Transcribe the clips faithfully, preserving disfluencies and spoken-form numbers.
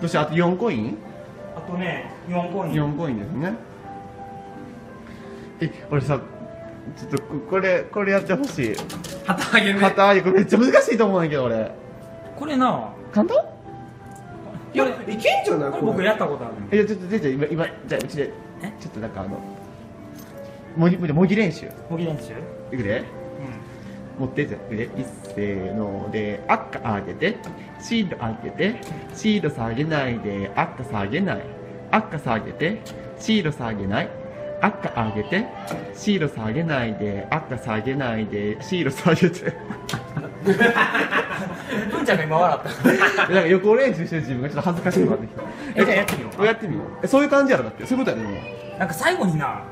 そしてあとよんコイン、あとねよんコイン、よんコインですね。え、俺さちょっとこれこれやってほしい。旗揚げね、旗揚げ、これめっちゃ難しいと思うんやけど俺。これな簡単？いやいけんじゃないこれ。僕やったことある。え、ちょっと出て今今じゃうちでちょっとなんかあのもぎもぎ練習。もぎ練習。いくで。持ってて、いっせーので、赤上げて、シール上げて、シール下げないで、赤下げない、赤下げて、シール下げない、赤上げて、シール下げないで、赤下げないで、シール下げて。文ちゃんが今笑った。なんか横練習してる自分がちょっと恥ずかしくなってきた。え、じゃあやってみよう。やってみよう。そういう感じやろだって、そういうことやね。なんか最後にな。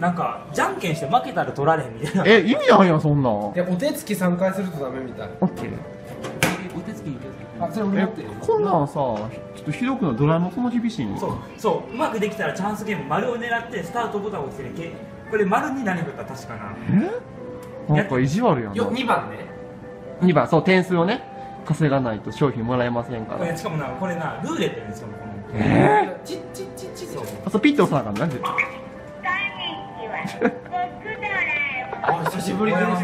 なんかじゃんけんして負けたら取られへんみたいな。え、意味ないやんそんなん。お手つきさんかいするとダメみたい。オッケー。お手つきいいですか。あ、それ俺持ってる。こんなんさ、ちょっとひどくない？ドラえもんこの厳しいの。そうそう、うまくできたらチャンスゲーム、丸を狙ってスタートボタンを押してるけ。これ丸に何振ったら確かな。え、なんか意地悪やん。よ、にばんね。にばん、そう、点数をね稼がないと商品もらえませんから。しかもな、これなルーレットですよ。ええ、チッチッチッチッ。あ、そうピッと押さなかった。お久しぶりですね。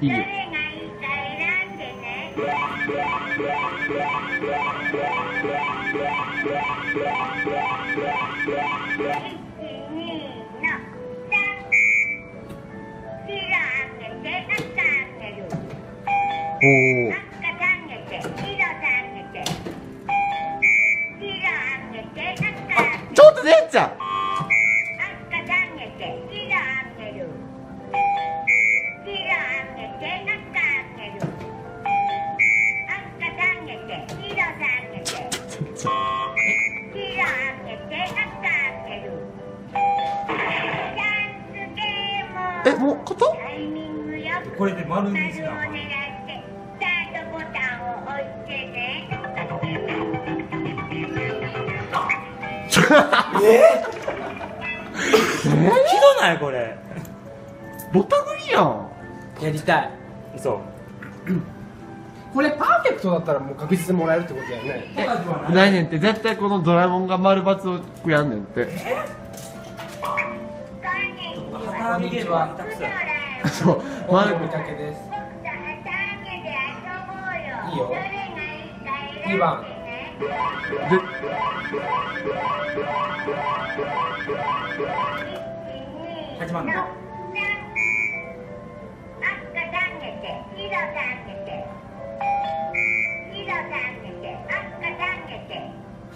いいよ。おー。ねっちゃん。え、もうこと？これで丸にした。えひどないこれ。ボタグリやん。やりたい。そうこれパーフェクトだったらもう確実にもらえるってことやね。ないねんって。絶対このドラえもんが丸×をやんねんって。そう丸見かけです。いいよ。にばんはちばんだ。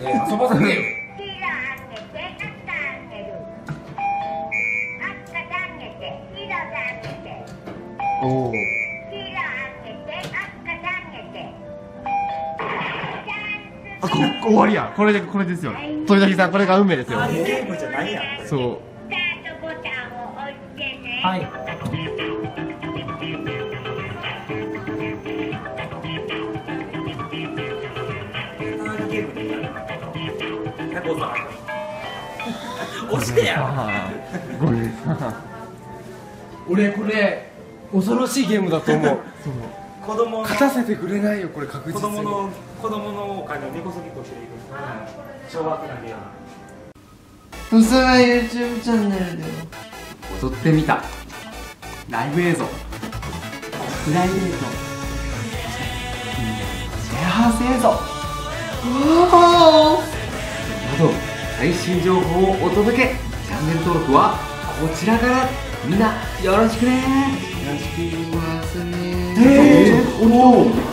えー、そばさねえよ。おお。あ、ここ終わりや。これでこれですよ。富崎さん、これが運命ですよ。ゲームじゃないやん。そう。はい。押してや。俺これ恐ろしいゲームだと思う。子供の勝たせてくれないよこれ確実に。子供の子供のお金を根こそぎこしていく。小学生でやる。うそが YouTube チャンネルでよ。撮ってみたライブ映像、プライベート、シェアハウス映像など最新情報をお届け。チャンネル登録はこちらから。みんなよろしくね。よろしくお願いしますね。えー、おー。